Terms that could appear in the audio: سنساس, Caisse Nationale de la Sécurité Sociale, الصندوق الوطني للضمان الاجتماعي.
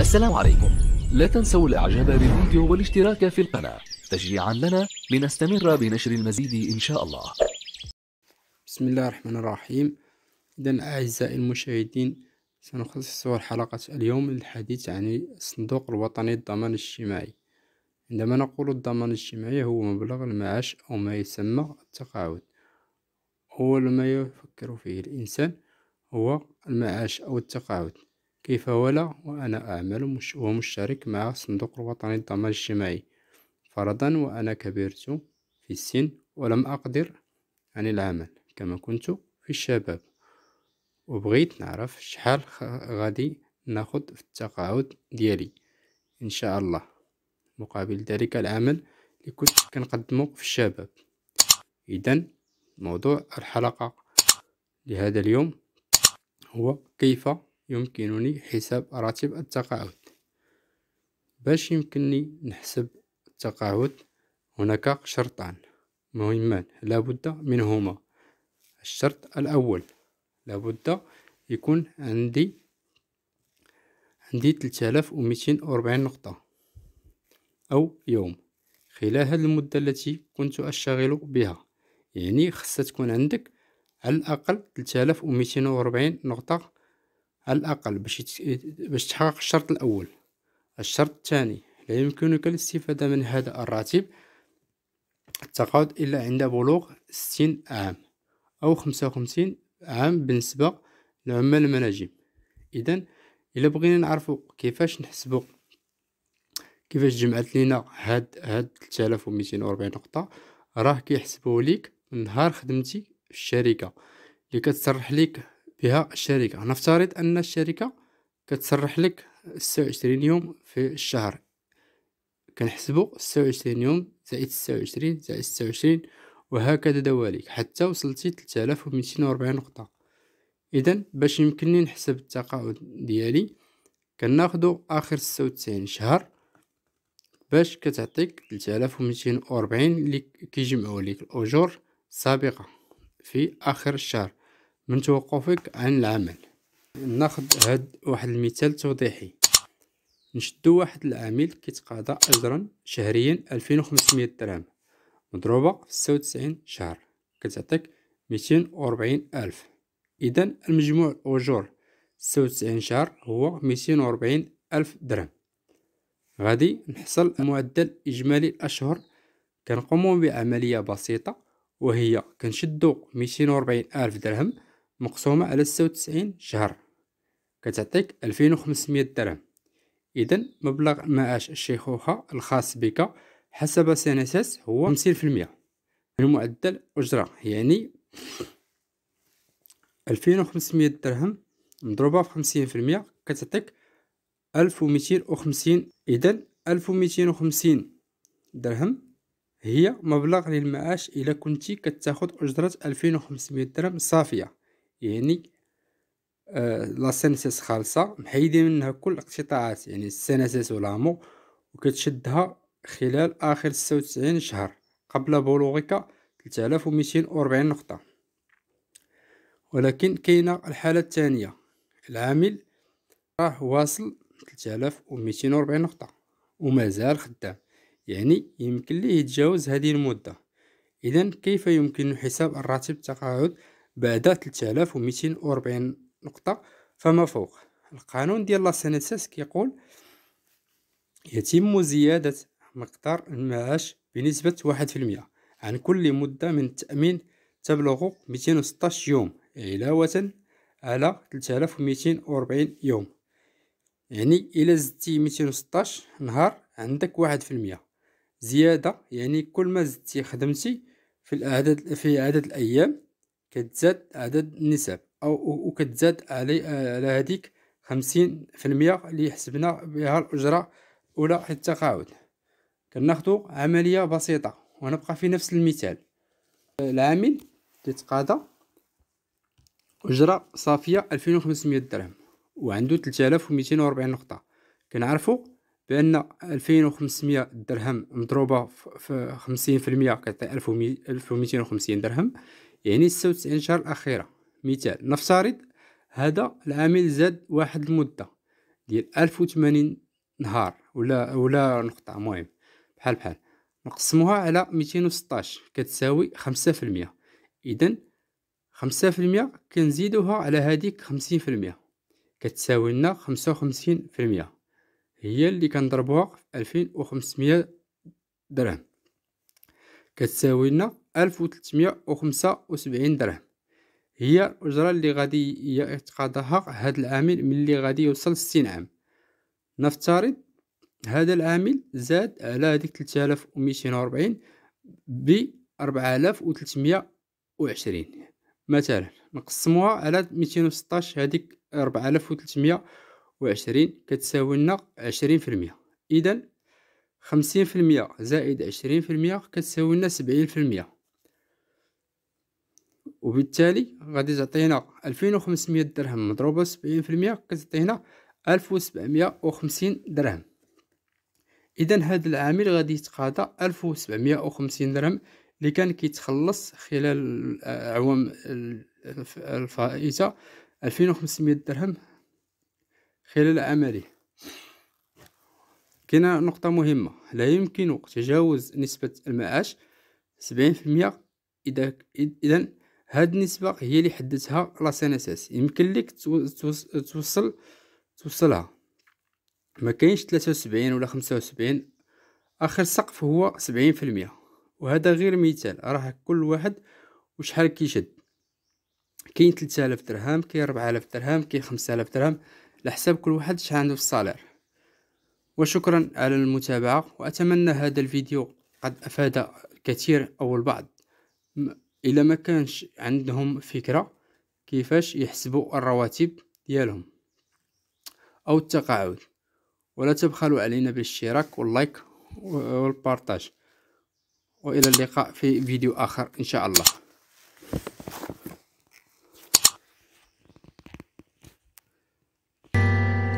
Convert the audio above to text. السلام عليكم، لا تنسوا الاعجاب بالفيديو والاشتراك في القناة تشجيعا لنا لنستمر بنشر المزيد ان شاء الله. بسم الله الرحمن الرحيم. إذن اعزائي المشاهدين، سنخصص حلقة اليوم للحديث عن الصندوق الوطني للضمان الاجتماعي. عندما نقول الضمان الاجتماعي هو مبلغ المعاش أو ما يسمى التقاعد. أول ما يفكر فيه الإنسان هو المعاش أو التقاعد، كيف ولا وأنا أعمل ومشترك مع الصندوق الوطني للضمان الاجتماعي. فرضا وأنا كبرت في السن ولم أقدر عن العمل كما كنت في الشباب، وبغيت نعرف شحال غادي ناخد في التقاعد ديالي إن شاء الله مقابل ذلك العمل اللي كنت كنقدمه في الشباب. إذن موضوع الحلقة لهذا اليوم هو كيف يمكنني حساب راتب التقاعد. باش يمكنني نحسب التقاعد هناك شرطان مهمان لابد منهما. الشرط الأول، لابد يكون عندي 3240 نقطة أو يوم خلال المدة التي كنت أشتغل بها، يعني خصها تكون عندك على الأقل 3240 نقطة على الأقل باش تحقق الشرط الأول. الشرط الثاني، لا يمكنك الاستفادة من هذا الراتب التقاعد إلا عند بلوغ 60 عام أو 55 عام بالنسبة لعمال المناجم. إذن إلا بغينا نعرفو كيفاش نحسبو كيفاش جمعت لينا هاد 3240 نقطة، راه كيحسبوه ليك من نهار خدمتي في الشركة اللي كتصرح ليك بها الشركة. نفترض أن الشركة كتصرح لك 26 يوم في الشهر، كنحسبو 26 يوم زائد 26 زائد 26 وهكذا دواليك حتى وصلتي 3240 نقطة. إذن باش يمكنني نحسب التقاعد ديالي كناخدو آخر 96 شهر باش كتعطيك 3240 اللي كيجمعو ليك الأجور السابقة في آخر الشهر من توقفك عن العمل. ناخد هاد واحد المثال توضيحي. نشدو واحد العامل كيتقاضى أجرا شهريا 2500 درهم مضروبة في 96 شهر كتعطيك 240000. إذن المجموع الأجور 96 شهر هو 240000 درهم. غادي نحصل معدل إجمالي الأشهر، كنقومو بعملية بسيطة وهي كنشدو 240000 درهم مقسومة على 96 شهر كتعطيك 2500 درهم. إذن مبلغ معاش الشيخوخة الخاص بك حسب سنساس هو 50% من معدل أجرة، يعني 2500 درهم مضروبة في 50% كتعطيك 1250. إذن 1250 درهم هي مبلغ للمعاش إلا كنتي كتاخد أجرة 2500 درهم صافية، يعني لا سنساس خالصة محيدين منها كل الاقتطاعات، يعني السنساس والعمو، وكتشدها خلال آخر 96 شهر قبل بلوغك 3240 نقطة. ولكن كاينة الحالة الثانية، العامل راه واصل 3240 نقطة ومازال خدام، يعني يمكن ليه يتجاوز هذه المدة. إذن كيف يمكن حساب الراتب التقاعد بعد 3240 نقطة فما فوق؟ القانون ديال لا سنساس كيقول يتم زيادة مقدار المعاش بنسبة 1% عن كل مدة من التأمين تبلغ 216 يوم علاوة على 3240 يوم، يعني إلى زدتي 216 نهار عندك 1% زيادة، يعني كل ما زدتي خدمتي في عدد الأيام كتزاد عدد النسب أو وكتزاد على هذيك 50% اللي حسبنا بها الأجرة أولى التقاعد. كناخدو عملية بسيطة ونبقى في نفس المثال. العامل كيتقاضى أجرة صافية 2500 درهم وعندو 3240 نقطة. كنعرفو بأن 2500 درهم مضروبة في 50% كتعطي 1250 درهم، يعني 96 شهر الأخيرة. مثال، نفترض هذا العامل زاد واحد المدة ديال 1080 نهار ولا نقطة، مهم بحال نقسموها على 216 كتساوي 5%. إذن 5% كنزيدوها على هذيك 50% كتساوي لنا 55%، هي اللي كنضربوها في 2500 درهم كتساوي لنا 1375 درهم. هي الأجرة اللي غادي يتقاضاها هذا العامل ملي غادي يوصل 60 عام. نفترض هذا العامل زاد على هذيك 3240 ب 4320 مثلا، نقسموها على 216 هذيك 4320 كتساوي لنا 20%. إذا 50% زائد 20% كتساوي لنا 70%، وبالتالي غادي تعطينا 2500 درهم مضروبة 70% كتعطينا 1750 درهم. إذا هذا العامل غادي يتقاضى 1750 درهم اللي كان كيتخلص خلال الأعوام الفائتة 2500 درهم خلال عمله. كاينه نقطة مهمة، لا يمكن تجاوز نسبة المعاش 70%. إذا هاد النسبة هي اللي حددتها لا سينساس، يمكن لك توصلها، ما كاينش 73 ولا 75، اخر سقف هو 70%. وهذا غير مثال، راه كل واحد وشحال كيشد، كاين 3000 درهم، كاين 4000 درهم، كاين 5000 درهم، على حساب كل واحد شحال عنده في الصالير. وشكرا على المتابعة، وأتمنى هذا الفيديو قد أفاد الكثير أو البعض إلا ما كانش عندهم فكرة كيفاش يحسبوا الرواتب ديالهم أو التقاعد. ولا تبخلوا علينا بالاشتراك واللايك والبارتاج، وإلى اللقاء في فيديو آخر إن شاء الله.